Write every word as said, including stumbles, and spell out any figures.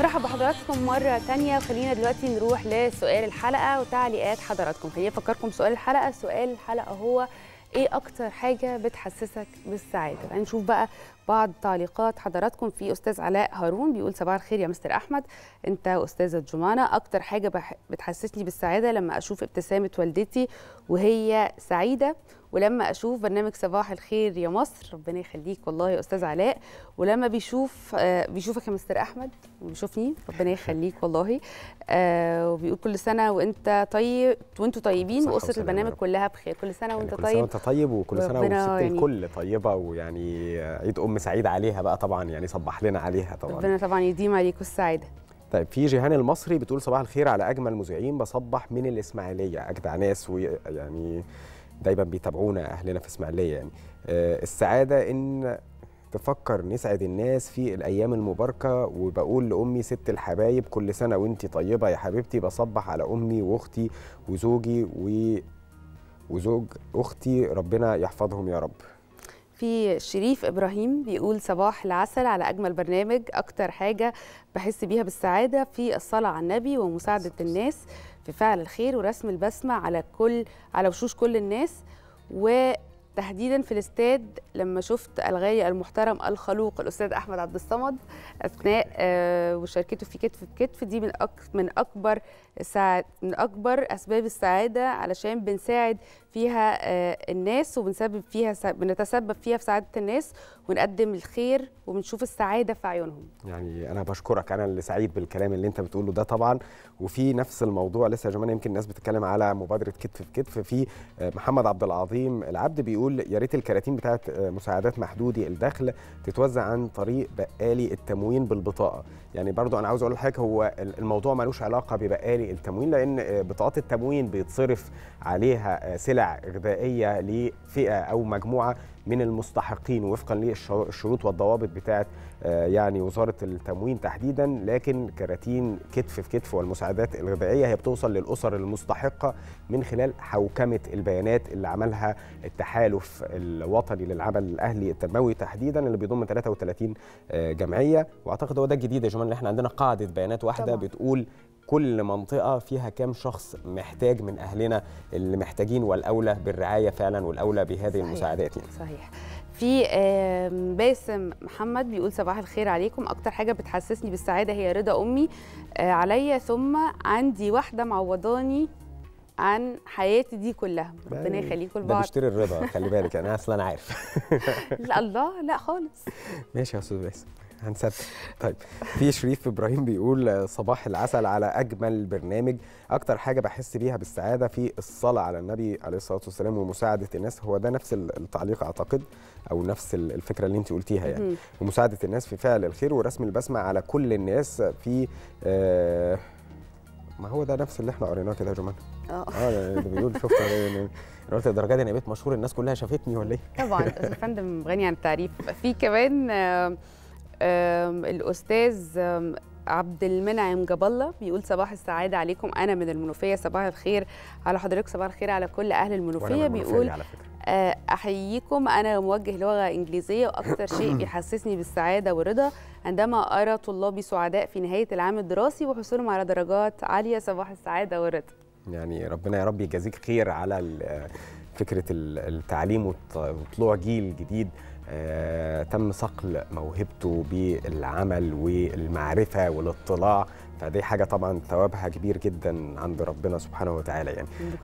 برحب بحضراتكم مرة تانية، وخلينا دلوقتي نروح لسؤال الحلقة وتعليقات حضراتكم. خليني أفكركم سؤال الحلقة، سؤال الحلقة هو إيه أكتر حاجة بتحسسك بالسعادة؟ هنشوف بقى بعض تعليقات حضراتكم. في أستاذ علاء هارون بيقول صباح الخير يا مستر أحمد، أنت أستاذة جمانة، أكتر حاجة بتحسسني بالسعادة لما أشوف ابتسامة والدتي وهي سعيدة، ولما أشوف برنامج صباح الخير يا مصر، ربنا يخليك والله يا أستاذ علاء، ولما بيشوف آه بيشوفك يا مستر أحمد وبيشوفني، ربنا يخليك والله، آه وبيقول كل سنة وأنت طيب وأنتوا طيبين وأسرة البرنامج كلها بخير. كل سنة وأنت يعني طيب، كل سنة وأنت طيب، وكل سنة وست الكل طيبة، ويعني عيد أم سعيد عليها بقى طبعا، يعني صبح لنا عليها طبعا، ربنا طبعا يديم عليكم السعادة. طيب في جيهان المصري بتقول صباح الخير على أجمل مذيعين، بصبح من الإسماعيلية، أجدع ناس ويعني دايما بيتابعونا اهلنا في اسماعيليه. يعني أه السعاده ان تفكر نسعد الناس في الايام المباركه، وبقول لامي ست الحبايب كل سنه وانتي طيبه يا حبيبتي، بصبح على امي واختي وزوجي و... وزوج اختي، ربنا يحفظهم يا رب. في شريف إبراهيم بيقول صباح العسل على أجمل برنامج، أكتر حاجة بحس بيها بالسعادة في الصلاة على النبي ومساعدة الناس في فعل الخير، ورسم البسمة على كل على وشوش كل الناس، وتحديدا في الاستاد لما شفت الغالي المحترم الخلوق الأستاذ أحمد عبد الصمد أثناء وشاركته في كتف بكتف، دي من من أكبر من أكبر أسباب السعادة، علشان بنساعد فيها الناس وبنسبب فيها بنتسبب فيها في سعادة الناس، ونقدم الخير وبنشوف السعادة في عيونهم. يعني أنا بشكرك، أنا اللي سعيد بالكلام اللي أنت بتقوله ده طبعا. وفي نفس الموضوع لسه يا جماعة، يمكن الناس بتتكلم على مبادرة كتف بكتف، في محمد عبد العظيم العبد بيقول يا ريت الكراتين بتاعت مساعدات محدودي الدخل تتوزع عن طريق بقالي التموين بالبطاقة. يعني برضو أنا عاوز أقول لحضرتك هو الموضوع ملوش علاقة ببقالي التموين، لأن بطاقات التموين بيتصرف عليها سلع غذائية لفئة أو مجموعة من المستحقين وفقا للشروط والضوابط بتاعت يعني وزارة التموين تحديدا، لكن كراتين كتف في كتف والمساعدات الغذائية هي بتوصل للأسر المستحقة من خلال حوكمة البيانات اللي عملها التحالف الوطني للعمل الأهلي التنموي تحديدا، اللي بيضم ثلاثة وثلاثين جمعية. وأعتقد هو ده الجديد يا جماعة، اللي احنا عندنا قاعدة بيانات واحدة بتقول كل منطقة فيها كام شخص محتاج من أهلنا اللي محتاجين والأولى بالرعاية فعلا والأولى بهذه صحيح. المساعدات يعني. صحيح. في باسم محمد بيقول صباح الخير عليكم، أكتر حاجة بتحسسني بالسعادة هي رضا أمي عليا، ثم عندي واحدة معوضاني عن حياتي دي كلها، ربنا يخليكم لبعض. ده بيشتري الرضا، خلي بالك أنا أصلا أنا عارف. لا الله لا خالص. ماشي يا أستاذ باسم هنسبت. طيب في شريف إبراهيم بيقول صباح العسل على أجمل برنامج، أكتر حاجة بحس بيها بالسعادة في الصلاة على النبي عليه الصلاة والسلام ومساعدة الناس. هو ده نفس التعليق أعتقد، أو نفس الفكرة اللي أنت قلتيها يعني، ومساعدة الناس في فعل الخير ورسم البسمة على كل الناس في آه ما هو ده نفس اللي احنا قريناه كده يا جمانة. اه اه ده بيقول شفت انا قلت الدرجات دي انا بقيت مشهور، الناس كلها شافتني ولا ايه؟ طبعا يا فندم غني عن التعريف. في كمان آه الأستاذ عبد المنعم جبلة بيقول صباح السعادة عليكم، أنا من المنوفية، صباح الخير على حضرتك، صباح الخير على كل أهل المنوفية. بيقول أحييكم، أنا موجه لغة إنجليزية، وأكثر شيء بيحسسني بالسعادة والرضا عندما أرى طلابي سعداء في نهاية العام الدراسي وحصولهم على درجات عالية، صباح السعادة والرضا. يعني ربنا يا رب يجازيك خير على فكرة التعليم وطلوع جيل جديد آه، تم صقل موهبته بالعمل والمعرفة والاطلاع، فدي حاجة طبعا ثوابها كبير جدا عند ربنا سبحانه وتعالى يعني.